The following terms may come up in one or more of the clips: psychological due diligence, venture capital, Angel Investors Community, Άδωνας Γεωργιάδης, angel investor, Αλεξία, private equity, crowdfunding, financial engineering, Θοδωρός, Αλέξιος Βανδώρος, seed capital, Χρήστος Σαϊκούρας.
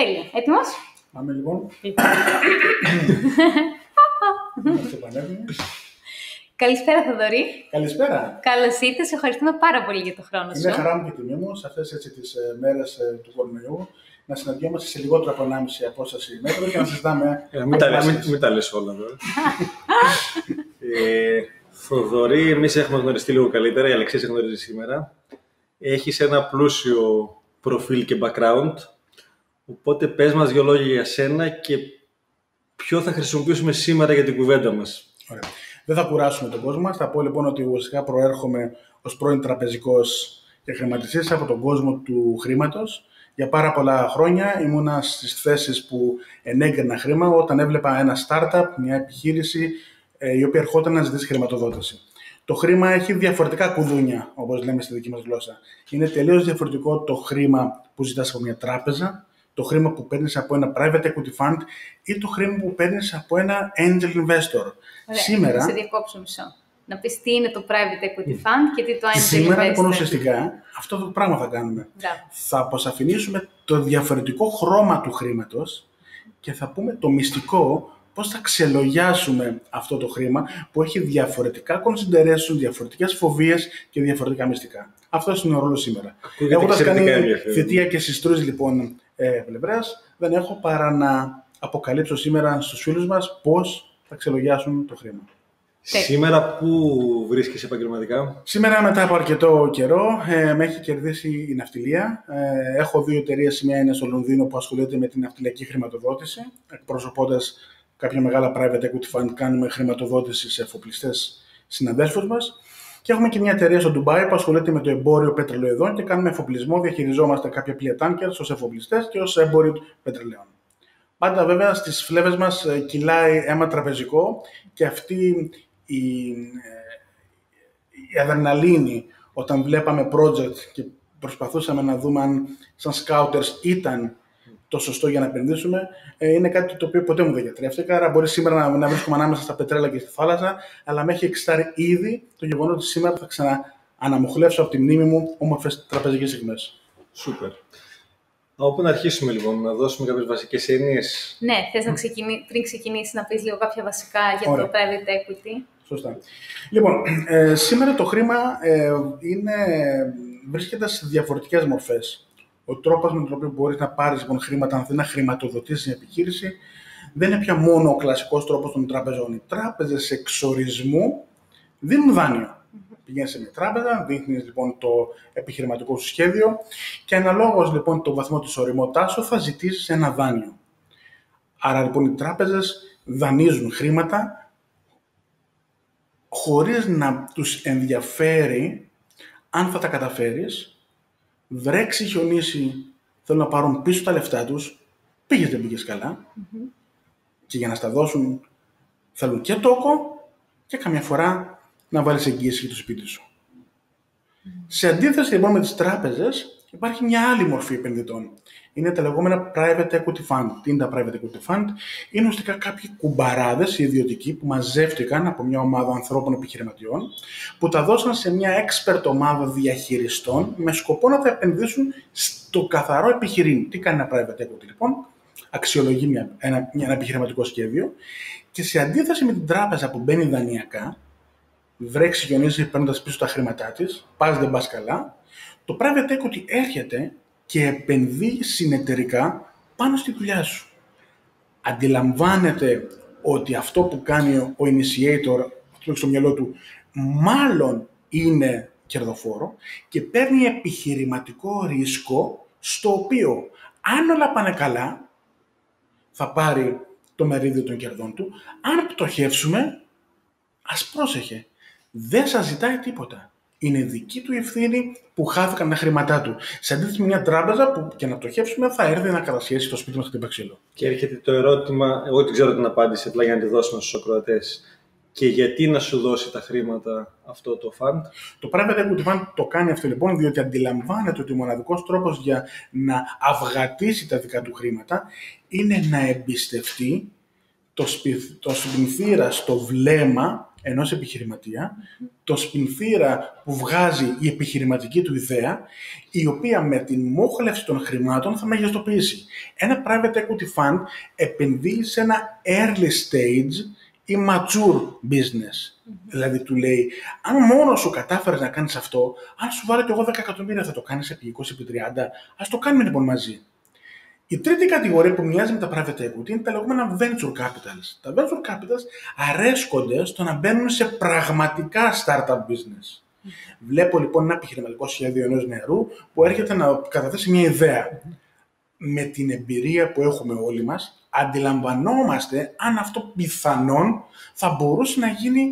Τέλεια. Έτοιμος? Πάμε λοιπόν. Καλησπέρα, Θοδωρή. Καλησπέρα. Καλώς ήρθες. Ευχαριστούμε πάρα πολύ για τον χρόνο σου. Είναι χαρά μου και τιμή μου σε αυτές τις μέρες του κορονοϊού να συναντιόμαστε σε λιγότερο από 1,5 απόσταση μέτρο και να συζητάμε. Μην τα λες όλα τώρα. Θοδωρή, εμείς έχουμε γνωριστεί λίγο καλύτερα. Η Αλεξία σε γνωρίζει σήμερα. Έχεις ένα πλούσιο προφίλ και background. Οπότε πες μας δυο λόγια για σένα και ποιο θα χρησιμοποιήσουμε σήμερα για την κουβέντα μας. Ωραία. Δεν θα κουράσουμε τον κόσμο μας. Θα πω λοιπόν ότι ουσιαστικά προέρχομαι ως πρώην τραπεζικός και χρηματιστής από τον κόσμο του χρήματος. Για πάρα πολλά χρόνια ήμουνα στις θέσεις που ενέγκρινα χρήμα όταν έβλεπα ένα startup, μια επιχείρηση η οποία ερχόταν να ζητήσει χρηματοδότηση. Το χρήμα έχει διαφορετικά κουδούνια, όπως λέμε στη δική μας γλώσσα. Είναι τελείως διαφορετικό το χρήμα που ζητάς από μια τράπεζα, το χρήμα που παίρνεις από ένα private equity fund ή το χρήμα που παίρνεις από ένα angel investor. Ωραία, σήμερα... σε διακόψω μισό. Να πεις τι είναι το private equity fund και τι το angel investor. Σήμερα, λοιπόν, ουσιαστικά, αυτό το πράγμα θα κάνουμε. Θα αποσαφηνίσουμε το διαφορετικό χρώμα του χρήματος και θα πούμε το μυστικό πώς θα ξελογιάσουμε αυτό το χρήμα που έχει διαφορετικά consideration, διαφορετικές φοβίες και διαφορετικά μυστικά. Αυτός είναι ο ρόλος σήμερα. Έχοντας κάνει θητεία και στις τρεις λοιπόν πλευρές, δεν έχω παρά να αποκαλύψω σήμερα στους φίλους μας πώς θα ξελογιάσουν το χρήμα. Σήμερα πού βρίσκεσαι επαγγελματικά? Σήμερα, μετά από αρκετό καιρό, με έχει κερδίσει η ναυτιλία. Έχω δύο εταιρείες, μια είναι στο Λονδίνο που ασχολείται με την ναυτιλιακή χρηματοδότηση, εκπροσωπώντας κάποια μεγάλα private equity fund, κάνουμε χρηματοδότηση σε εφοπλιστές συναδέλφους μας. Και έχουμε και μια εταιρεία στο Ντουμπάι που ασχολείται με το εμπόριο πετρελαιοειδών και κάνουμε εφοπλισμό. Διαχειριζόμαστε κάποια πλοία τάνκερ ως εφοπλιστές και ως εμπόριο πετρελαίων. Πάντα, βέβαια, στις φλέβες μας κυλάει αίμα τραπεζικό και αυτή η αδρεναλίνη όταν βλέπαμε project και προσπαθούσαμε να δούμε αν σαν scouters ήταν το σωστό για να επενδύσουμε, είναι κάτι το οποίο ποτέ μου δεν γιατρεύτηκα. Άρα, μπορεί σήμερα να βρίσκομαι ανάμεσα στα πετρέλα και στη θάλασσα, αλλά με έχει εξητάρει ήδη το γεγονός ότι σήμερα θα ξανααναμοχλεύσω από τη μνήμη μου όμορφες τραπεζικές στιγμές. Σούπερ. Όπου να αρχίσουμε λοιπόν, να δώσουμε κάποιες βασικές έννοιες. Ναι, θες να πριν ξεκινήσεις να πεις λίγο κάποια βασικά για το private equity. Σωστά. Λοιπόν, σήμερα το χρήμα βρίσκεται σε διαφορετικές μορφές. Ο τρόπος με τον οποίο μπορείς να πάρεις λοιπόν, χρήματα, αν θέλει να χρηματοδοτήσεις μια επιχείρηση, δεν είναι πια μόνο ο κλασικός τρόπος των τραπεζών. Οι τράπεζες εξορισμού δίνουν δάνειο. Πηγαίνεις σε μια τράπεζα, δείχνεις λοιπόν το επιχειρηματικό σου σχέδιο και αναλόγως λοιπόν τον βαθμό της οριμότητάς σου θα ζητήσεις ένα δάνειο. Άρα λοιπόν οι τράπεζες δανείζουν χρήματα χωρίς να τους ενδιαφέρει αν θα τα καταφέρεις. Βρέξει, χιονίσει, θέλουν να πάρουν πίσω τα λεφτά τους, πήγες δεν πήγες καλά και για να στα δώσουν θέλουν και τόκο και καμιά φορά να βάλεις εγγύηση για το σπίτι σου. Σε αντίθεση λοιπόν με τις τράπεζες υπάρχει μια άλλη μορφή επενδυτών. Είναι τα λεγόμενα private equity fund. Τι είναι τα private equity fund? Είναι ουσιαστικά κάποιοι κουμπαράδες ιδιωτικοί που μαζεύτηκαν από μια ομάδα ανθρώπων επιχειρηματιών που τα δώσαν σε μια expert ομάδα διαχειριστών με σκοπό να τα επενδύσουν στο καθαρό επιχειρήν. Τι κάνει ένα private equity λοιπόν? Αξιολογεί ένα επιχειρηματικό σχέδιο και σε αντίθεση με την τράπεζα που μπαίνει δανειακά, βρέξει, γιονίζει, παίρνοντας πίσω τα χρήματά της, πας δεν πας καλά, το private equity έρχεται και επενδύει συνεταιρικά πάνω στη δουλειά σου. Αντιλαμβάνεται ότι αυτό που κάνει ο initiator, αυτό που έχει στο μυαλό του, μάλλον είναι κερδοφόρο και παίρνει επιχειρηματικό ρίσκο στο οποίο, αν όλα πάνε καλά, θα πάρει το μερίδιο των κερδών του. Αν πτωχεύσουμε, ας πρόσεχε, δεν σας ζητάει τίποτα. Είναι δική του ευθύνη που χάθηκαν τα χρήματά του. Σε αντίθεση με μια τράπεζα που και να πτωχεύσουμε θα έρθει να κατασχέσει το σπίτι μας και την παξίλο. Και έρχεται το ερώτημα, εγώ δεν ξέρω την απάντηση, απλά για να τη δώσουμε στους ακροατές. Και γιατί να σου δώσει τα χρήματα αυτό το fund? Το private equity fund το κάνει αυτό λοιπόν, διότι αντιλαμβάνεται ότι ο μοναδικός τρόπος για να αυγατήσει τα δικά του χρήματα είναι να εμπιστευτεί το σπινθήρα στο βλέμμα ενός επιχειρηματία, το σπινθήρα που βγάζει η επιχειρηματική του ιδέα, η οποία με την μόχλευση των χρημάτων θα μεγιστοποιήσει. Ένα private equity fund επενδύει σε ένα early stage ή mature business. Δηλαδή του λέει, αν μόνο σου κατάφερες να κάνεις αυτό, αν σου βάλω και εγώ 10 εκατομμύρια θα το κάνεις επί 20, επί 30, ας το κάνουμε λοιπόν μαζί. Η τρίτη κατηγορία που μοιάζει με τα private equity είναι τα λεγόμενα venture capitals. Τα venture capitals αρέσκονται στο να μπαίνουν σε πραγματικά startup business. Βλέπω λοιπόν ένα επιχειρηματικό σχέδιο ενός νεαρού που έρχεται να καταθέσει μια ιδέα. Με την εμπειρία που έχουμε όλοι μας, αντιλαμβανόμαστε αν αυτό πιθανόν θα μπορούσε να γίνει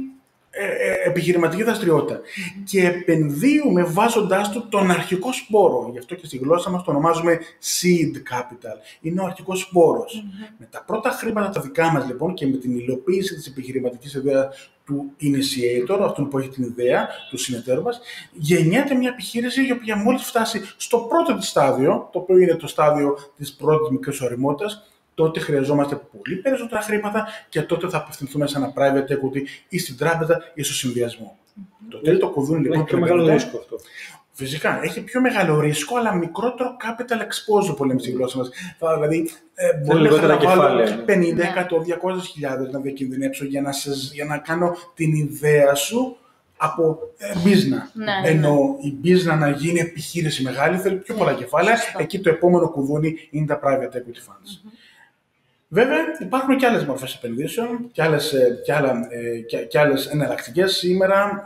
επιχειρηματική δραστηριότητα. Και επενδύουμε βάζοντάς του τον αρχικό σπόρο. Γι' αυτό και στη γλώσσα μας το ονομάζουμε seed capital. Είναι ο αρχικός σπόρος. Με τα πρώτα χρήματα τα δικά μας λοιπόν και με την υλοποίηση της επιχειρηματικής ιδέας του initiator, αυτόν που έχει την ιδέα, του συνεταίρου μας, γεννιέται μια επιχείρηση η οποία μόλις φτάσει στο πρώτο της στάδιο, το οποίο είναι το στάδιο της πρώτης μικρής ωριμότητας, τότε χρειαζόμαστε πολύ περισσότερα χρήματα και τότε θα απευθυνθούμε σε ένα private equity ή στην τράπεζα ή στο συνδυασμό. Το τρίτο κουδούνι λοιπόν έχει πιο μεγάλο ρίσκο αυτό. Φυσικά, έχει πιο μεγάλο ρίσκο, αλλά μικρότερο capital exposure, που λέμε στη γλώσσα μας. Δηλαδή, μπορεί να βάλω 50, 100, 200 χιλιάδες να διακινδυνέψω για να κάνω την ιδέα σου από business. Ναι, ενώ η business να γίνει επιχείρηση μεγάλη θέλει πιο πολλά κεφάλαια. Εκεί το επόμενο κουδούνι είναι τα private equity funds. Βέβαια, υπάρχουν και άλλες μορφές επενδύσεων και άλλες εναλλακτικές. Σήμερα,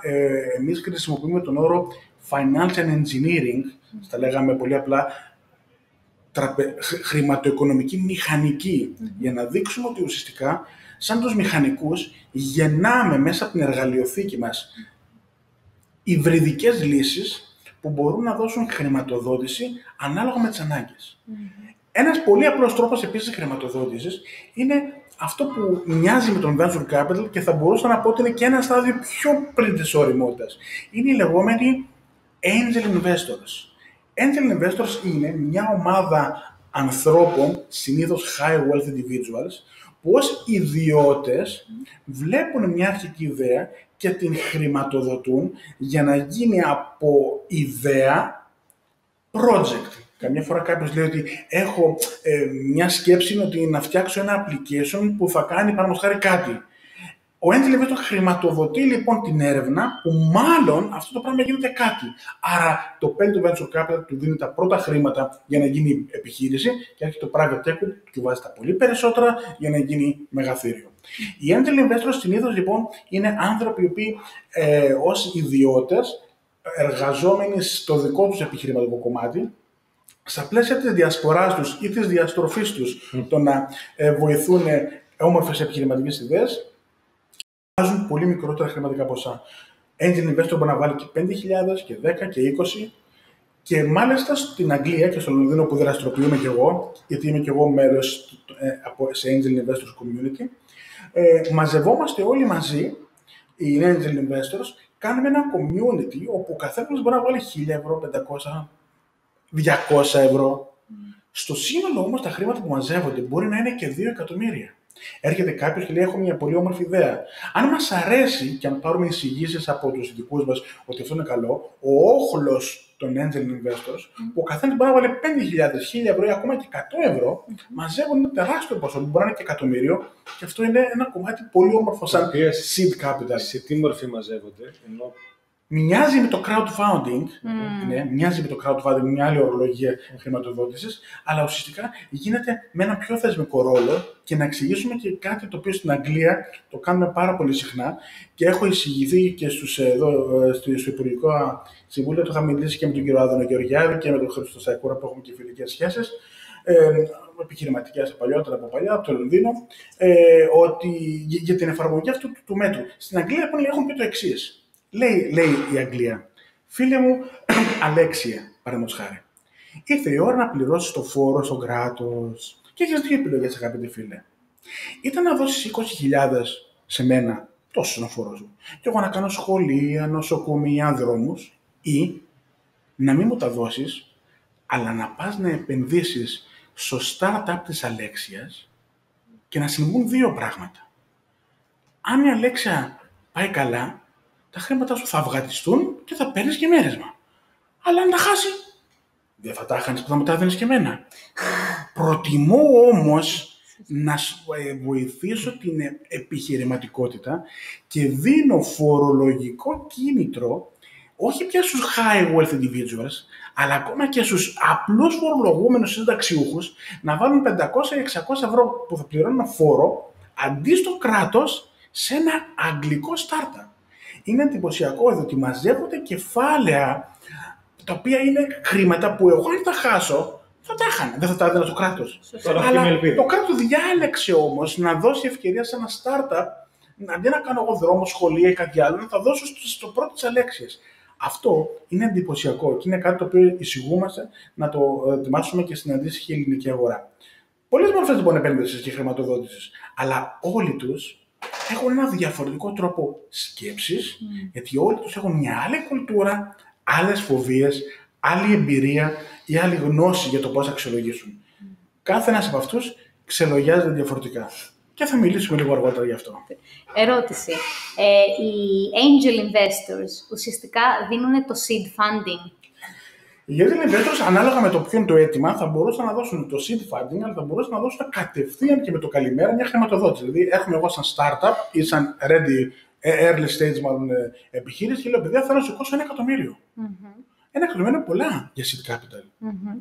εμείς χρησιμοποιούμε τον όρο financial engineering, στα λέγαμε πολύ απλά χρηματοοικονομική μηχανική, για να δείξουμε ότι ουσιαστικά, σαν τους μηχανικούς, γεννάμε μέσα από την εργαλειοθήκη μας υβριδικές λύσεις που μπορούν να δώσουν χρηματοδότηση ανάλογα με τις ανάγκες. Ένας πολύ απλός τρόπος επίσης χρηματοδότησης είναι αυτό που μοιάζει με τον venture capital και θα μπορούσα να πω ότι είναι και ένα στάδιο πιο πριν της ωριμότητας. Είναι οι λεγόμενοι angel investors. Angel investors είναι μια ομάδα ανθρώπων, συνήθως high wealth individuals, που ως ιδιώτες βλέπουν μια αρχική ιδέα και την χρηματοδοτούν για να γίνει από ιδέα project. Καμιά φορά κάποιος λέει ότι έχω μια σκέψη ότι να φτιάξω ένα application που θα κάνει παραδείγματος χάρη κάτι. Ο Angel Investor χρηματοδοτεί λοιπόν την έρευνα που μάλλον αυτό το πράγμα γίνεται κάτι. Άρα το παίρνει το venture capital, του δίνει τα πρώτα χρήματα για να γίνει επιχείρηση και έρχεται το private equity, του βάζει τα πολύ περισσότερα για να γίνει μεγαθύριο. Οι Angel Investors συνήθως λοιπόν είναι άνθρωποι οι οποίοι ως ιδιώτες, εργαζόμενοι στο δικό τους επιχειρηματικό κομμάτι, στα πλαίσια της διασποράς τους ή της διαστροφής τους, το να βοηθούν όμορφες επιχειρηματικές ιδέες, βάζουν πολύ μικρότερα χρηματικά ποσά. Angel Investor μπορεί να βάλει και 5.000 και 10 και 20 και μάλιστα στην Αγγλία και στο Λονδίνο που δραστηριοποιούμε κι εγώ, γιατί είμαι κι εγώ μέλος σε Angel Investors Community, μαζευόμαστε όλοι μαζί, οι Angel Investors, κάνουμε ένα community όπου ο καθένας μπορεί να βάλει 1.000 ευρώ, 500 200 ευρώ. Στο σύνολο όμως τα χρήματα που μαζεύονται μπορεί να είναι και 2 εκατομμύρια. Έρχεται κάποιος και λέει: έχω μια πολύ όμορφη ιδέα. Αν μας αρέσει και αν πάρουμε εισηγήσεις από τους ειδικούς μας ότι αυτό είναι καλό, ο όχλος των angel investors, που ο καθένας μπορεί να βάλει 5.000, 1.000 ευρώ ή ακόμα και 100 ευρώ, μαζεύουν ένα τεράστιο ποσό που μπορεί να είναι και εκατομμύριο, και αυτό είναι ένα κομμάτι πολύ όμορφο σαν seed capital. Σε τι μορφή μαζεύονται? Μοιάζει με το crowdfunding, ναι, μοιάζει με το crowdfunding, μια άλλη ορολογία χρηματοδότησης, αλλά ουσιαστικά γίνεται με ένα πιο θεσμικό ρόλο και να εξηγήσουμε και κάτι το οποίο στην Αγγλία το κάνουμε πάρα πολύ συχνά και έχω εισηγηθεί και στο Υπουργικό Συμβούλιο, το είχα μιλήσει και με τον κύριο Άδωνα Γεωργιάδη και με τον Χρήστο Σαϊκούρα που έχουμε και φιλικές σχέσεις, επιχειρηματικές παλιότερα από παλιά, από το Λονδίνο, ότι για την εφαρμογή αυτού του μέτρου. Στην Αγγλία λοιπόν έχουν πει το εξής. Λέει η Αγγλία, φίλε μου, Αλεξία, παραδείγματος χάρη, ήρθε η ώρα να πληρώσεις το φόρο στον κράτος και έχεις δύο επιλογές, αγαπητέ φίλε. Ήταν να δώσεις 20.000 σε μένα, τόσο είναι ο φόρος μου, και εγώ να κάνω σχολεία, νοσοκομεία, δρόμους, ή να μην μου τα δώσεις, αλλά να πας να επενδύσεις στο startup της Αλέξιας και να συμβούν δύο πράγματα. Αν η Αλέξια πάει καλά, τα χρήματά σου θα αυγατιστούν και θα παίρνεις και μέρισμα. Αλλά αν τα χάσει, δεν θα τα χάνεις που θα μου τα έδινες και εμένα. Προτιμώ όμως να βοηθήσω την επιχειρηματικότητα και δίνω φορολογικό κίνητρο όχι πια στους high wealth individuals, αλλά ακόμα και στους απλούς φορολογούμενους συνταξιούχους να βάλουν 500-600 ευρώ που θα πληρώνουν φόρο αντί στο κράτος σε ένα αγγλικό startup. Είναι εντυπωσιακό εδώ ότι μαζεύονται κεφάλαια τα οποία είναι χρήματα που εγώ αν τα χάσω θα τα είχαν, δεν θα τα έδινα στο κράτος. Αλλά το κράτος διάλεξε όμως να δώσει ευκαιρία σε ένα startup αντί να κάνω εγώ δρόμο, σχολεία ή κάτι άλλο, να τα δώσω στο πρώτο της Αλέξιας. Αυτό είναι εντυπωσιακό και είναι κάτι το οποίο εισηγούμαστε να το ετοιμάσουμε και στην αντίστοιχη ελληνική αγορά. Πολλές μορφές λοιπόν επένδυσης και χρηματοδότησης, αλλά όλοι τους έχουν ένα διαφορετικό τρόπο σκέψης, γιατί όλοι τους έχουν μια άλλη κουλτούρα, άλλες φοβίες, άλλη εμπειρία ή άλλη γνώση για το πώς θα αξιολογήσουν. Κάθε ένας από αυτούς ξελογιάζεται διαφορετικά. Και θα μιλήσουμε λίγο αργότερα γι' αυτό. Ερώτηση. Οι angel investors ουσιαστικά δίνουν το seed funding. Οι angel investors, ανάλογα με το ποιο είναι το αίτημα, θα μπορούσαν να δώσουν το seed funding, αλλά θα μπορούσαν να δώσουν κατευθείαν και με το καλημέρα μια χρηματοδότηση. Δηλαδή, έρχομαι εγώ σαν startup ή σαν early stage μάλλον επιχείρηση και λέω: παιδιά, θέλω να σηκώσω $1 εκατομμύριο. Mm-hmm. $1 εκατομμύριο είναι πολλά για seed capital. Mm-hmm.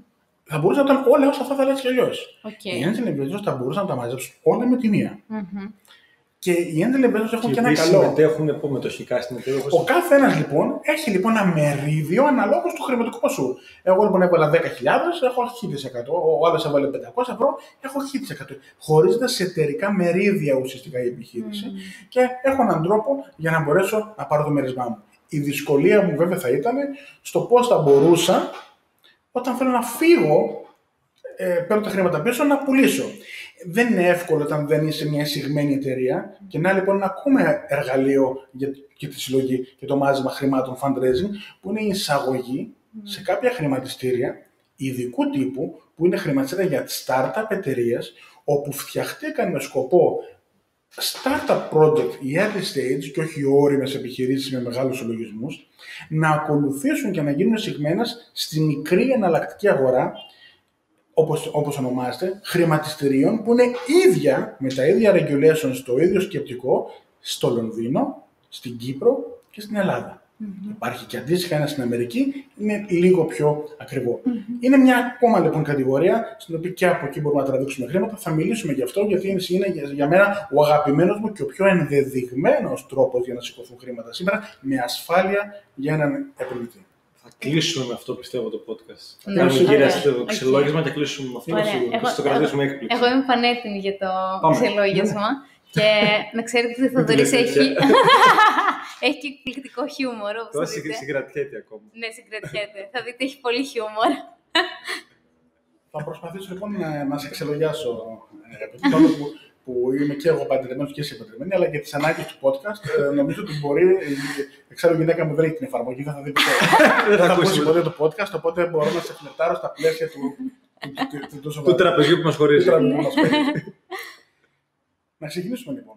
Θα μπορούσαν να ήταν όλα όσα θα ήθελα έτσι κι αλλιώς. Οι angel investors θα μπορούσαν να τα μαζέψουν όλα με τη μία. Mm-hmm. Και οι angel investors έχουν και ένα καλό. Συμμετέχουν μετοχικά στην εταιρεία. Ο κάθε ένας λοιπόν έχει λοιπόν ένα μερίδιο αναλόγως του χρηματικού ποσού. Εγώ λοιπόν έβαλα 10.000, έχω 1.000. Ο άλλος έβαλε 500 ευρώ, έχω 1.000. Χωρίζεται σε εταιρικά μερίδια ουσιαστικά η επιχείρηση και έχω έναν τρόπο για να μπορέσω να πάρω το μερισμά μου. Η δυσκολία μου βέβαια θα ήταν στο πώς θα μπορούσα. Όταν θέλω να φύγω, παίρνω τα χρήματα πίσω να πουλήσω. Δεν είναι εύκολο όταν δεν είσαι μια εισηγμένη εταιρεία και να λοιπόν ένα ακόμα εργαλείο για τη συλλογή και το μάζεμα χρημάτων fundraising που είναι η εισαγωγή σε κάποια χρηματιστήρια ειδικού τύπου που είναι χρηματιστήρια για startup εταιρείες όπου φτιαχτήκαν με σκοπό startup project ή early stage και όχι όριμες επιχειρήσεις με μεγάλους συλλογισμούς να ακολουθήσουν και να γίνουν εισηγμένες στη μικρή εναλλακτική αγορά όπως ονομάζεται χρηματιστηρίων που είναι ίδια με τα ίδια regulations, το ίδιο σκεπτικό στο Λονδίνο, στην Κύπρο και στην Ελλάδα. Υπάρχει και αντίστοιχα ένα στην Αμερική, είναι λίγο πιο ακριβό. Είναι μια ακόμα λοιπόν κατηγορία, στην οποία και από εκεί μπορούμε να τραβήξουμε χρήματα. Θα μιλήσουμε γι' αυτό, γιατί είναι για μένα ο αγαπημένος μου και ο πιο ενδεδειγμένος τρόπος για να σηκωθούν χρήματα σήμερα, με ασφάλεια για έναν επενδυτή. Θα κλείσουμε με αυτό, πιστεύω, το podcast. Θα κάνουμε γύρια στο ξελόγισμα και κλείσουμε με αυτό. Θα το κρατήσουμε έκπληξη. Εγώ είμαι πανέτοιμη για το ξελόγισμα. Και να ξέρετε ότι ο Θοδωρής έχει και εκπληκτικό χιούμορ. Τώρα συγκρατιέται ακόμα. Ναι, συγκρατιέται. Θα δείτε, έχει πολύ χιούμορ. Θα προσπαθήσω λοιπόν να σε ξελογιάσω, που είμαι και εγώ παντρεμένος και εσύ παντρεμένη, αλλά για τις ανάγκες του podcast, νομίζω ότι μπορεί. Ξέρω, η γυναίκα μου δεν έχει την εφαρμογή, δεν θα δει ποτέ. Δεν θα ακούσει ποτέ το podcast, οπότε μπορώ να σε φλερτάρω στα πλαίσια του τραπεζιού που μας χωρίζει. Να ξεκινήσουμε λοιπόν.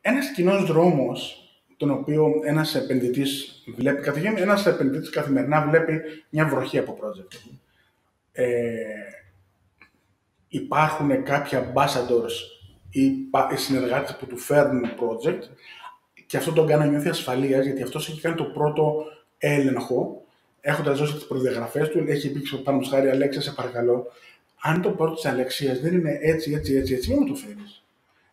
Ένας κοινός δρόμος, τον οποίο ένας επενδυτής βλέπει, καθημερινά βλέπει μια βροχή από project. Υπάρχουν κάποια ambassadors ή συνεργάτες που του φέρνουν project και αυτό τον κάνει να νιώθει ασφαλείας, γιατί αυτός έχει κάνει το πρώτο έλεγχο, έχοντας δώσει τις προδιαγραφές του, έχει πει πάνω σχάρι, Αλέξα, σε παρακαλώ, αν το πρώτο της Αλεξίας δεν είναι έτσι, μην μου το φέρεις.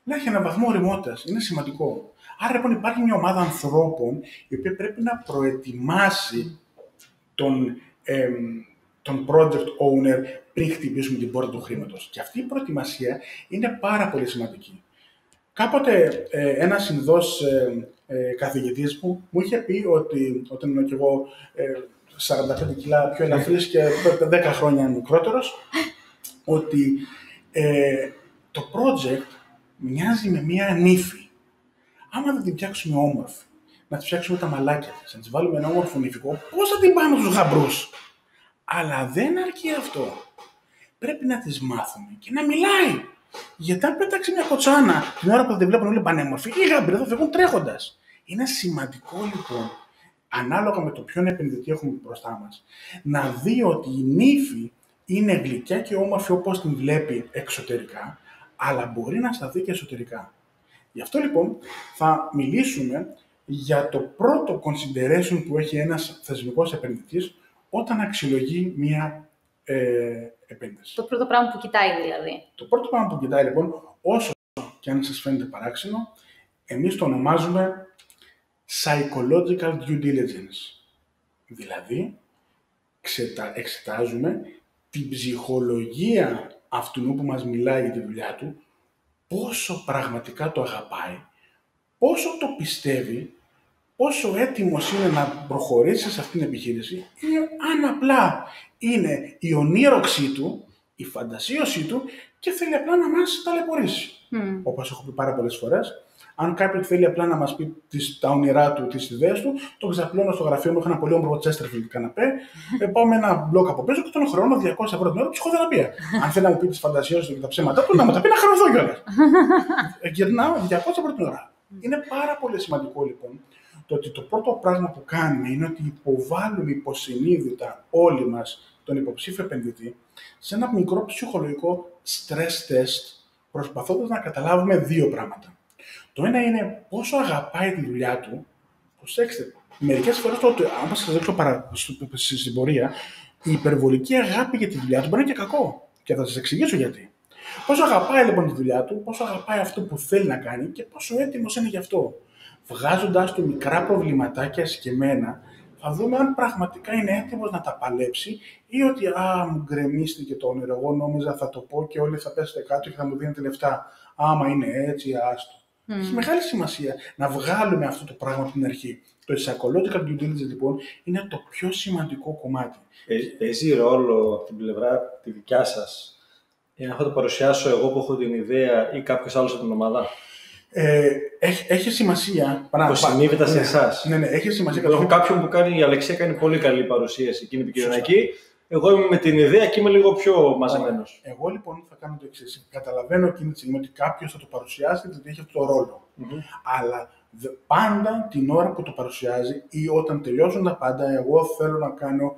Να έχει έναν βαθμό ωριμότητας, είναι σημαντικό. Άρα λοιπόν υπάρχει μια ομάδα ανθρώπων η οποία πρέπει να προετοιμάσει τον project owner πριν χτυπήσουμε την πόρτα του χρήματος. Και αυτή η προετοιμασία είναι πάρα πολύ σημαντική. Κάποτε ένας Ινδός καθηγητής μου είχε πει ότι όταν είμαι κι εγώ 45 κιλά πιο ελαφρύς και 10 χρόνια μικρότερος, ότι το project μοιάζει με μία νύφη. Άμα δεν την φτιάξουμε όμορφη, να τη φτιάξουμε τα μαλάκια της, να τη βάλουμε ένα όμορφο νυφικό, πώς θα την πάμε στους γαμπρούς. Αλλά δεν αρκεί αυτό. Πρέπει να τις μάθουμε και να μιλάει. Γιατί αν πέταξε μια κοτσάνα την ώρα που δεν βλέπουν όλοι πανέμορφοι, οι γαμπροί θα φεύγουν τρέχοντας. Είναι σημαντικό λοιπόν, ανάλογα με το ποιον επενδυτή έχουμε μπροστά μας, να δει ότι η νύφη είναι γλυκιά και όμορφη όπως την βλέπει εξωτερικά, αλλά μπορεί να σταθεί και εσωτερικά. Γι' αυτό λοιπόν θα μιλήσουμε για το πρώτο consideration που έχει ένας θεσμικός επενδυτής όταν αξιολογεί μία επένδυση. Το πρώτο πράγμα που κοιτάει δηλαδή. Το πρώτο πράγμα που κοιτάει λοιπόν, όσο και αν σας φαίνεται παράξενο, εμείς το ονομάζουμε psychological due diligence. Δηλαδή, εξετάζουμε την ψυχολογία αυτού που μας μιλάει για τη δουλειά του, πόσο πραγματικά το αγαπάει, πόσο το πιστεύει, πόσο έτοιμος είναι να προχωρήσει σε αυτήν την επιχείρηση ή αν απλά είναι η ονείροξή του, η φαντασίωσή του και θέλει απλά να μας ταλαιπωρήσει. Όπως έχω πει πάρα πολλές φορές, αν κάποιος θέλει απλά να μας πει τα όνειρά του, τις ιδέες του, τον ξαπλώνω στο γραφείο μου, έχω ένα πολύ όμορφο Chesterfield καναπέ, πάω με ένα μπλοκ από πίσω και τον χρόνο 200€ την ώρα ψυχοθεραπεία. Αν θέλει να μου πει τις φαντασιώσεις του και τα ψέματα του, να μου τα πει να χαρωθώ κιόλας. Γυρνάω 200€ την ώρα. Είναι πάρα πολύ σημαντικό λοιπόν το ότι το πρώτο πράγμα που κάνουμε είναι ότι υποβάλλουμε υποσυνείδητα όλοι μας τον υποψήφιο επενδυτή σε ένα μικρό ψυχολογικό stress test, προσπαθώντας να καταλάβουμε δύο πράγματα. Το ένα είναι πόσο αγαπάει τη δουλειά του. Προσέξτε, μερικές φορές το ότι, αν σας δείξω στην πορεία, η υπερβολική αγάπη για τη δουλειά του μπορεί να είναι και κακό. Και θα σας εξηγήσω γιατί. Πόσο αγαπάει λοιπόν τη δουλειά του, πόσο αγαπάει αυτό που θέλει να κάνει και πόσο έτοιμος είναι γι' αυτό. Βγάζοντας του μικρά προβληματάκια συγκεκριμένα, θα δούμε αν πραγματικά είναι έτοιμος να τα παλέψει ή ότι μου γκρεμίστηκε το όνειρο. Εγώ νόμιζα θα το πω και όλοι θα πέσετε κάτω και θα μου δίνετε λεφτά. Άμα είναι έτσι, άστο. Έχει μεγάλη σημασία να βγάλουμε αυτό το πράγμα από την αρχή. Το psychological due diligence λοιπόν είναι το πιο σημαντικό κομμάτι. Παίζει ρόλο από την πλευρά τη δικιά σας, εάν θα το παρουσιάσω εγώ που έχω την ιδέα ή κάποιος άλλος από την ομάδα. Έχει σημασία. Υποσυνείδητα σε εσάς. Ναι, έχει σημασία. Έχω κάποιον που κάνει, η Αλεξία κάνει πολύ καλή παρουσίαση εκείνη την επικοινωνιακή. Εγώ είμαι με την ιδέα και είμαι λίγο πιο μαζεμένος. Εγώ λοιπόν θα κάνω το εξής. Καταλαβαίνω εκείνη τη στιγμή ότι κάποιος θα το παρουσιάσει γιατί έχει αυτό το ρόλο. Αλλά πάντα την ώρα που το παρουσιάζει ή όταν τελειώσουν τα πάντα, εγώ θέλω να κάνω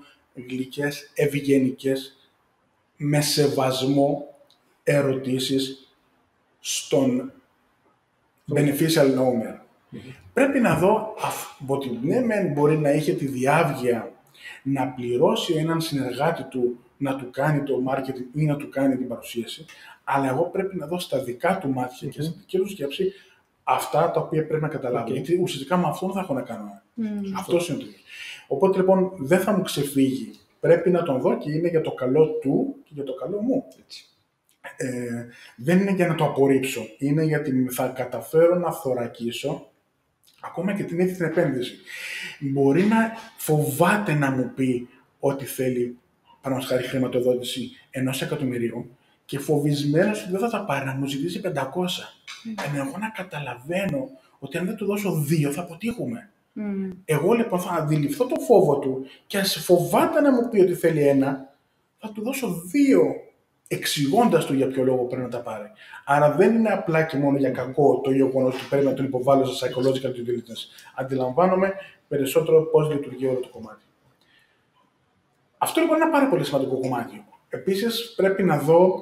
γλυκές, ευγενικές, με σεβασμό ερωτήσεις στον beneficial owner. Πρέπει να δω ότι ναι, μπορεί να είχε τη διάβγεια να πληρώσει έναν συνεργάτη του να του κάνει το marketing ή να του κάνει την παρουσίαση, αλλά εγώ πρέπει να δω στα δικά του μάτια και στην δική του σκέψη αυτά τα οποία πρέπει να καταλάβω. Γιατί ουσιαστικά με αυτόν θα έχω να κάνω. Αυτός είναι ο τρίτος. Οπότε λοιπόν δεν θα μου ξεφύγει. Πρέπει να τον δω και είναι για το καλό του και για το καλό μου. Έτσι. Δεν είναι για να το απορρίψω. Είναι γιατί θα καταφέρω να θωρακίσω ακόμα και την ίδια την επένδυση. Μπορεί να φοβάται να μου πει ότι θέλει πάνω σχάρι χρηματοδότηση 1.000.000 και φοβισμένος ότι δεν θα τα πάρει να μου ζητήσει 500. Εγώ να καταλαβαίνω ότι αν δεν του δώσω 2 θα αποτύχουμε. Εγώ λοιπόν θα αντιληφθώ το φόβο του και αν φοβάται να μου πει ότι θέλει 1, θα του δώσω 2, εξηγώντας του για ποιο λόγο πρέπει να τα πάρει. Άρα δεν είναι απλά και μόνο για κακό το γεγονός ότι πρέπει να τον υποβάλλω σε psychological due diligence. Αντιλαμβάνομαι περισσότερο πώς λειτουργεί όλο το κομμάτι. Αυτό λοιπόν είναι ένα πάρα πολύ σημαντικό κομμάτι. Επίσης πρέπει να δω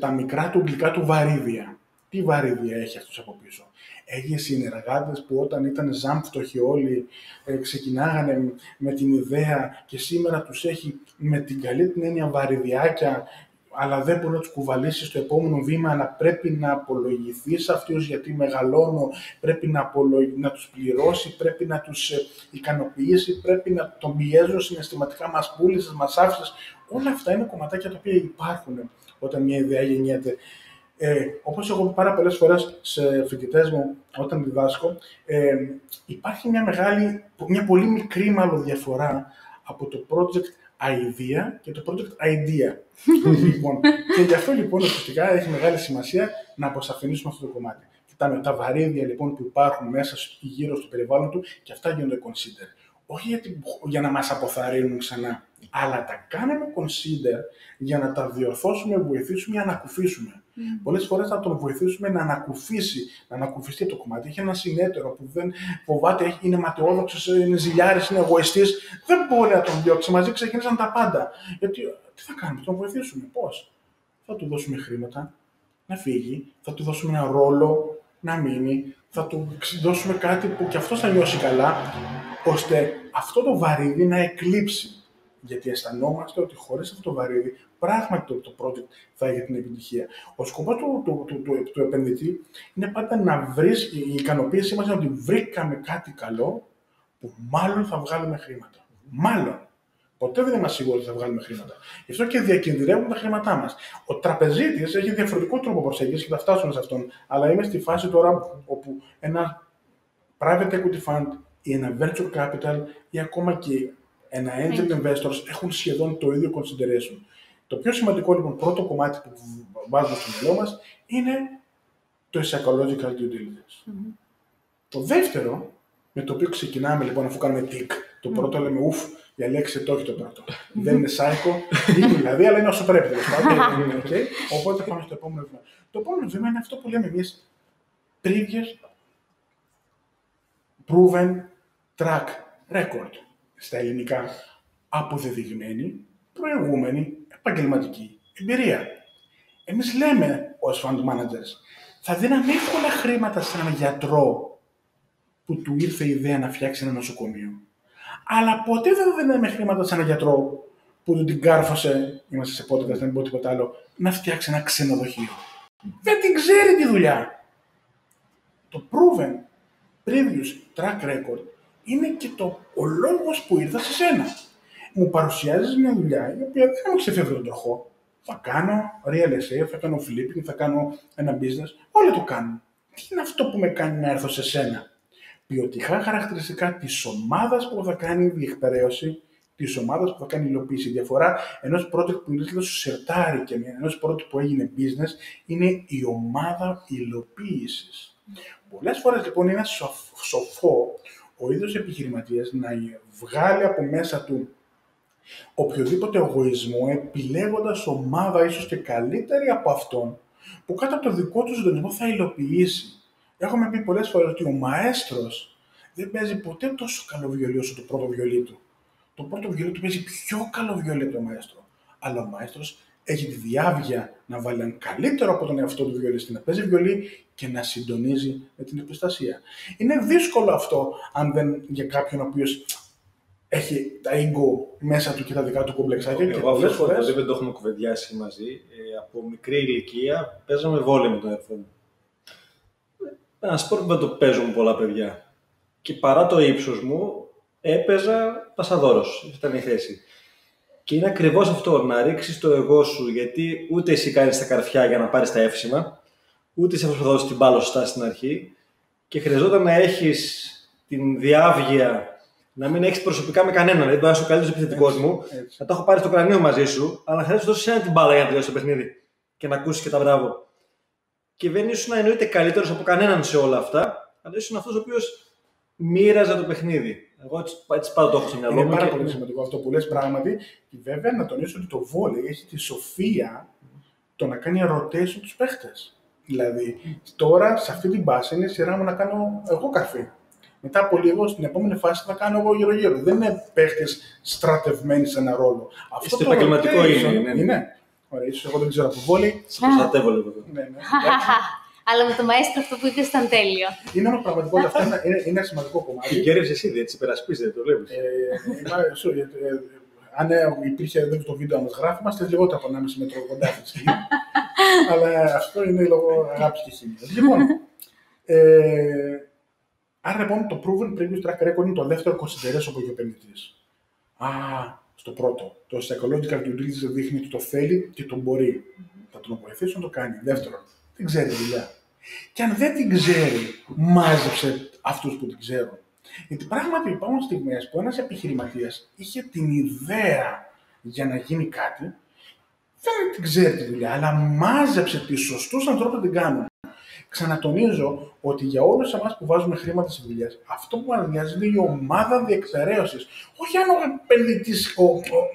τα μικρά του γλυκά του βαρύδια. Τι βαρύδια έχει αυτός από πίσω. Έχει συνεργάτες που όταν ήταν ζάμφτωχοι όλοι ξεκινάγανε με την ιδέα και σήμερα τους έχει με την καλή την έννοια βαρυδιάκια, αλλά δεν μπορεί να τους κουβαλήσει στο επόμενο βήμα, αλλά πρέπει να απολογηθείς αυτούς γιατί μεγαλώνω, πρέπει να τους πληρώσει, πρέπει να τους ικανοποιήσει, πρέπει να τον πιέζουν συναισθηματικά, μας πούλησες, μας άφησες. Όλα αυτά είναι κομματάκια τα οποία υπάρχουν όταν μια ιδέα γεννιέται. Όπως έχω πάρα πολλές φορές σε φοιτητές μου, όταν διδάσκω, υπάρχει μια πολύ μικρή μάλλον διαφορά από το project idea και το project idea. Λοιπόν, και γι' αυτό λοιπόν ουσιαστικά έχει μεγάλη σημασία να αποσαφηνίσουμε αυτό το κομμάτι. Κοιτάμε τα βαρύδια λοιπόν που υπάρχουν μέσα γύρω στο περιβάλλον του και αυτά γίνονται consider. Όχι για να μας αποθαρρύνουν ξανά, αλλά τα κάνουμε consider για να τα διορθώσουμε, βοηθήσουμε ή ανακουφίσουμε. Πολλές φορές να τον βοηθήσουμε να ανακουφιστεί το κομμάτι. Έχει ένα συνέτερο που δεν φοβάται, είναι ματαιόδοξος, είναι ζηλιάρης, είναι εγωιστής. Δεν μπορεί να τον διώξει. Μαζί ξεκίνησαν τα πάντα. Γιατί τι θα κάνουμε, θα τον βοηθήσουμε, πώς? Θα του δώσουμε χρήματα, να φύγει, θα του δώσουμε ένα ρόλο, να μείνει, θα του δώσουμε κάτι που κι αυτός θα νιώσει καλά, ώστε αυτό το βαρύδι να εκλείψει. Γιατί αισθανόμαστε ότι χωρίς αυτό το βαρύδι, πράγματι το project θα έχει την επιτυχία. Ο σκοπός του επενδυτή είναι πάντα να βρίσκει, η ικανοποίησή μας είναι ότι βρήκαμε κάτι καλό που μάλλον θα βγάλουμε χρήματα. Μάλλον. Ποτέ δεν είμαστε σίγουροι ότι θα βγάλουμε χρήματα. Γι' αυτό και διακινδυνεύουμε τα χρήματά μας. Ο τραπεζίτης έχει διαφορετικό τρόπο προσέγγισης και θα φτάσουμε σε αυτόν. Αλλά είμαι στη φάση τώρα όπου ένα private equity fund ή ένα venture capital ή ακόμα και ένα angel investors έχουν σχεδόν το ίδιο consideration. Το πιο σημαντικό λοιπόν πρώτο κομμάτι που βάζουμε στο μυαλό μας είναι το psychological due diligence. Mm-hmm. Το δεύτερο, με το οποίο ξεκινάμε λοιπόν αφού κάνουμε tick, το πρώτο λέμε ουφ, διαλέξτε το, όχι το πρώτο. Δεν είναι psycho, δηλαδή, αλλά είναι όσο πρέπει. Okay. Οπότε πάμε στο επόμενο βήμα. Το επόμενο βήμα είναι αυτό που λέμε εμείς previous proven track record. Στα ελληνικά, αποδεδειγμένη, προηγούμενη, επαγγελματική εμπειρία. Εμείς λέμε ως fund managers, θα δίναμε εύκολα χρήματα σε έναν γιατρό που του ήρθε η ιδέα να φτιάξει ένα νοσοκομείο. Αλλά ποτέ δεν θα δίναμε χρήματα σε έναν γιατρό που του την κάρφωσε, είμαστε σε podcast, δεν πω τίποτα άλλο, να φτιάξει ένα ξενοδοχείο. Δεν την ξέρει τη δουλειά. Το proven previous track record είναι και ο λόγος που ήρθα σε σένα. Μου παρουσιάζεις μια δουλειά, η οποία δεν θα μου ξεφεύγει τον τροχό. Θα κάνω real estate, θα κάνω flipping, θα κάνω ένα business. Όλοι το κάνουν. Τι είναι αυτό που με κάνει να έρθω σε σένα? Ποιοτικά χαρακτηριστικά της ομάδας που θα κάνει διεκπαιρέωση, της ομάδας που θα κάνει υλοποίηση. Η διαφορά ενός project που είναι σερτάρι και ενός project που έγινε business είναι η ομάδα υλοποίησης. Πολλές φορές λοιπόν είναι σοφό ο ίδιος επιχειρηματίας να βγάλει από μέσα του οποιοδήποτε εγωισμό, επιλέγοντας ομάδα ίσως και καλύτερη από αυτόν, που κάτω από το δικό του συντονισμό θα υλοποιήσει. Έχουμε πει πολλές φορές ότι ο μαέστρος δεν παίζει ποτέ τόσο καλό βιολί όσο το πρώτο βιολί του. Το πρώτο βιολί του παίζει πιο καλό βιολί από τον μαέστρο. Αλλά ο μαέστρος έχει τη διάβγεια να βάλει έναν καλύτερο από τον εαυτό του βιολιστή, να παίζει βιολί και να συντονίζει με την επιστασία. Είναι δύσκολο αυτό αν δεν για κάποιον ο οποίος έχει τα ego μέσα του και τα δικά του κομπλεξάκια. Και πολλές φορές δεν το έχουμε κουβεντιάσει μαζί. Από μικρή ηλικία παίζαμε βόλεϊ με τον εαυτό μου. Ένα σπορ που δεν το παίζουν πολλά παιδιά. Και παρά το ύψος μου έπαιζα πασαδόρος. Ήταν η θέση. Και είναι ακριβώς αυτό, να ρίξεις το εγώ σου, γιατί ούτε εσύ κάνεις τα καρφιά για να πάρεις τα εύσημα, ούτε εσύ θα δώσεις την μπάλα σωστά στην αρχή, και χρειαζόταν να έχεις την διάβγεια, να μην έχεις προσωπικά με κανέναν. Δηλαδή, να είσαι ο καλύτερος επιθετικός μου, να το έχω πάρει στο κρανίο μαζί σου, αλλά χρειάζεται να δώσεις ένα την μπάλα για να τελειώσει το παιχνίδι και να ακούσεις και τα μπράβο. Και δεν ήσουν να εννοείται καλύτερος από κανέναν σε όλα αυτά, αλλά ήσουν αυτός ο οποίος μοίραζε το παιχνίδι. Εγώ έτσι πάντα το έχω στο μυαλό μου. Είναι πάρα πολύ σημαντικό αυτό που λες πράγματι. Και βέβαια να τονίσω ότι το βόλεϊ έχει τη σοφία το να κάνει rotation τους παίχτες. Δηλαδή, τώρα σε αυτή την πάση είναι η σειρά μου να κάνω εγώ καρφί. Μετά από λίγο, στην επόμενη φάση θα κάνω εγώ γύρω-γύρω. Δεν είναι παίχτες στρατευμένοι σε ένα ρόλο. Αυτό το επαγγελματικό είναι. Ωραία, ίσως εγώ δεν ξέρω από βόλεϊ. Σε προστατεύω λίγο. Αλλά με το μαέστρο αυτό που είπες ήταν τέλειο. Είναι όμως πραγματικό ότι αυτό είναι ένα σημαντικό κομμάτι. Συγκέρευσε εσύ, έτσι περασπίζεται, το βλέπεις. Αν υπήρχε εδώ το βίντεο να μας γράφει, είμαστε λιγότερο από 1,5 μέτρο κοντά. Αλλά αυτό είναι λόγω αγάπης και χημίας. Λοιπόν, άρα λοιπόν το proven previous track record είναι το δεύτερο consideration που έχει ο επενδυτής. Στο πρώτο, το psychological due diligence δείχνει ότι το θέλει και το μπορεί. Θα τον βοηθήσει να το κάνει. Δεύτερον, δεν ξέρει τη δουλειά. Και αν δεν την ξέρει, μάζεψε αυτούς που την ξέρουν. Γιατί πράγματι υπάρχουν στιγμές που ένας επιχειρηματίας είχε την ιδέα για να γίνει κάτι, δεν την ξέρει τη δουλειά, αλλά μάζεψε τους σωστούς ανθρώπους να την κάνουν. Ξανατονίζω ότι για όλους εμάς που βάζουμε χρήματα στις δουλειές, αυτό που μας νοιάζει είναι η ομάδα διεκθαραίωσης. Όχι αν ο επενδυτής,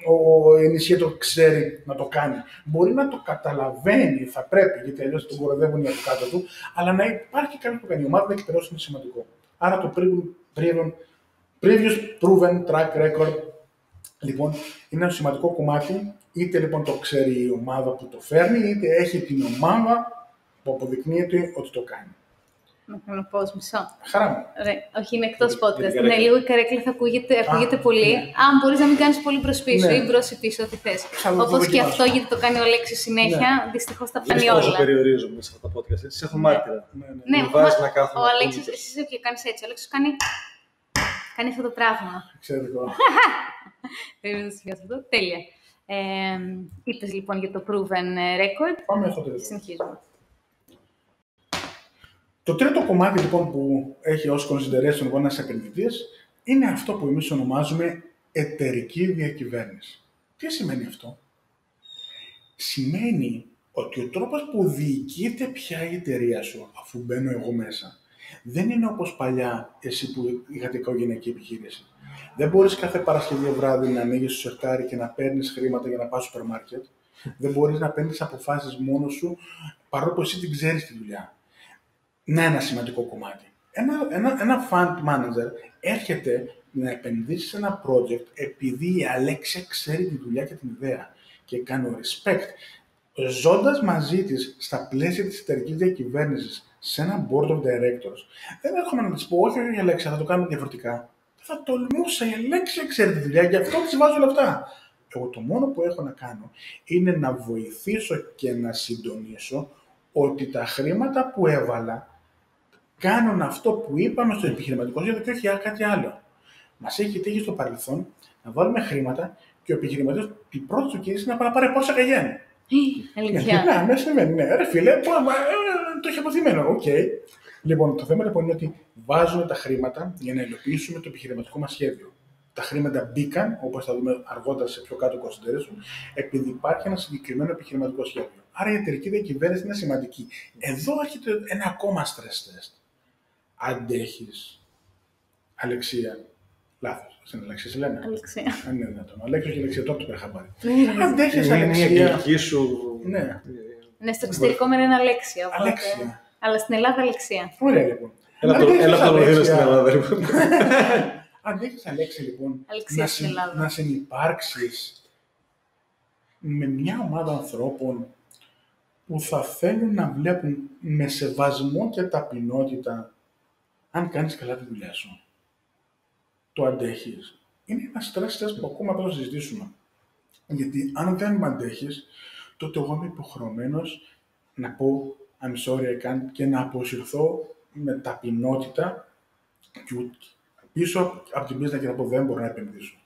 ο ενισχύτορ ξέρει να το κάνει. Μπορεί να το καταλαβαίνει, θα πρέπει, γιατί αλλιώς τον κοροϊδεύουν οι από κάτω του, αλλά να υπάρχει κάποιο που κάνει. Η ομάδα διεκθαραίωσης είναι σημαντικό. Άρα το previous proven track record, λοιπόν, είναι ένα σημαντικό κομμάτι. Είτε λοιπόν το ξέρει η ομάδα που το φέρνει, είτε έχει την ομάδα που αποδεικνύεται ότι το κάνει. Να κάνω πώς, μισό. Χαρά μου. Ρε, όχι, είναι εκτός podcast. Ναι, λίγο η καρέκλα θα ακούγεται πολύ. Ναι. Αν μπορείς να μην κάνεις πολύ προς πίσω ή μπρος ή πίσω, ό,τι θες. Όπως και αυτό, γιατί το κάνει ο Αλέξης συνέχεια, ναι. Δυστυχώς τα παίρνει όλα. Πόσο περιορίζομαι σε αυτά τα podcast, έτσι, σε έχω μάρτυρα. Ναι, ο Αλέξης, εσύ και κάνεις έτσι. Ο Αλέξης κάνει αυτό το πράγμα. Εξαιρετικό. Τέλεια. Είπες λοιπόν για το proven record. Πάμε αυτό το συνεχίζουμε. Το τρίτο κομμάτι λοιπόν που έχει ως consideration εγώ ένας επενδυτής είναι αυτό που εμείς ονομάζουμε εταιρική διακυβέρνηση. Τι σημαίνει αυτό? Σημαίνει ότι ο τρόπος που διοικείται πια η εταιρεία σου, αφού μπαίνω εγώ μέσα, δεν είναι όπως παλιά εσύ που είχατε οικογενειακή επιχείρηση. Δεν μπορείς κάθε Παρασκευή βράδυ να ανοίγεις το σερτάρι και να παίρνεις χρήματα για να πας στο σούπερ μάρκετ. Δεν μπορείς να παίρνεις αποφάσεις μόνος σου, παρόλο που εσύ την ξέρεις τη δουλειά. Να ένα σημαντικό κομμάτι. Ένα fund manager έρχεται να επενδύσει σε ένα project επειδή η Αλέξια ξέρει τη δουλειά και την ιδέα και κάνω respect. Ζώντας μαζί της στα πλαίσια της εταιρικής διακυβέρνησης σε ένα board of directors, δεν έρχομαι να της πω όχι η Αλέξια, θα το κάνουμε διαφορετικά. Θα τολμούσα, η Αλέξια ξέρει τη δουλειά, γι' αυτό της βάζω όλα αυτά. Εγώ το μόνο που έχω να κάνω είναι να βοηθήσω και να συντονίσω ότι τα χρήματα που έβαλα κάνουν αυτό που είπαμε στο επιχειρηματικό σχέδιο και όχι κάτι άλλο. Μας έχει τύχει στο παρελθόν να βάλουμε χρήματα και ο επιχειρηματικός η πρώτη του κίνηση είναι να πάρει πόσα καγιάννη. Αλήθεια. Ναι, μέσα συμβαίνει. Ναι, ρε φίλε, το έχει αποθυμένο. Οκ. Λοιπόν, το θέμα λοιπόν είναι ότι βάζουμε τα χρήματα για να υλοποιήσουμε το επιχειρηματικό μας σχέδιο. Τα χρήματα μπήκαν, όπως θα δούμε αργότερα σε πιο κάτω consideration, επειδή υπάρχει ένα συγκεκριμένο επιχειρηματικό σχέδιο. Άρα η εταιρική διακυβέρνηση είναι σημαντική. Εδώ έρχεται ένα ακόμα stress test. Αντέχεις, Αλεξία. Λάθος. Στην Αλεξία σε λένε. Αλεξία. Αν είναι δυνατόν. Αλέξης και Αλεξία, τώρα το είχα πάρει. Αντέχεις, Αλεξία. Είναι η αγγλική σου. Ναι, στο εξωτερικό με είναι Αλέξια. Αλέξια. Αλλά στην Ελλάδα Αλεξία. Ωραία λοιπόν. Έλα από το δίνω στην Ελλάδα. Αντέχεις, Αλέξη, λοιπόν, να συνυπάρξεις με μια ομάδα ανθρώπων που θα θέλουν να βλέπουν με σεβασμό και ταπεινότητα αν κάνεις καλά τη δουλειά σου. Το αντέχεις. Είναι ένα stress test που ακόμα πρέπει να συζητήσουμε. Γιατί αν δεν με αντέχεις, τότε εγώ είμαι υποχρεωμένος να πω I'm sorry, I can't και να αποσυρθώ με ταπεινότητα και πίσω από την πίστα και να πω δεν μπορώ να επενδύσω.